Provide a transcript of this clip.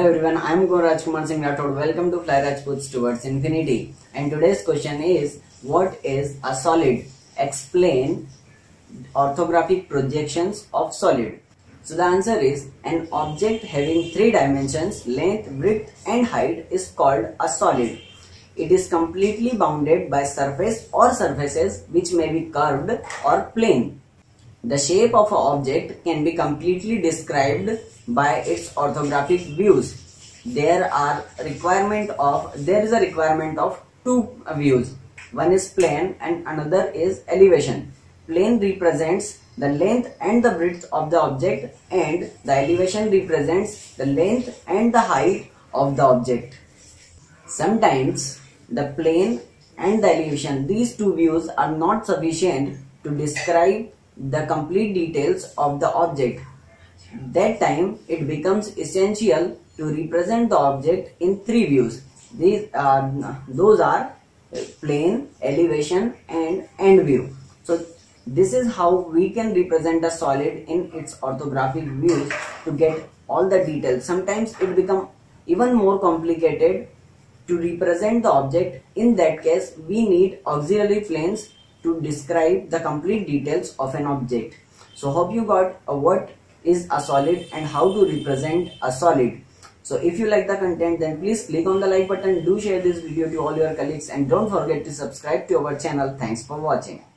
Hello everyone, I am Kunwar Rajkumar Singh Rathod. Welcome to Fly Rajputs Towards Infinity. And today's question is, what is a solid? Explain orthographic projections of solid. So the answer is, an object having three dimensions, length, width and height is called a solid. It is completely bounded by surface or surfaces which may be curved or plane. The shape of an object can be completely described by its orthographic views. There is a requirement of two views. One is plane and another is elevation. Plane represents the length and the width of the object, and the elevation represents the length and the height of the object. Sometimes the plane and the elevation, these two views are not sufficient to describe the complete details of the object. That time it becomes essential to represent the object in three views. Those are plane, elevation and end view. So this is how we can represent a solid in its orthographic views to get all the details. Sometimes it becomes even more complicated to represent the object. In that case, we need auxiliary planes to describe the complete details of an object. So hope you got what is a solid and how to represent a solid. So if you like the content, then please click on the like button, do share this video to all your colleagues and don't forget to subscribe to our channel. Thanks for watching.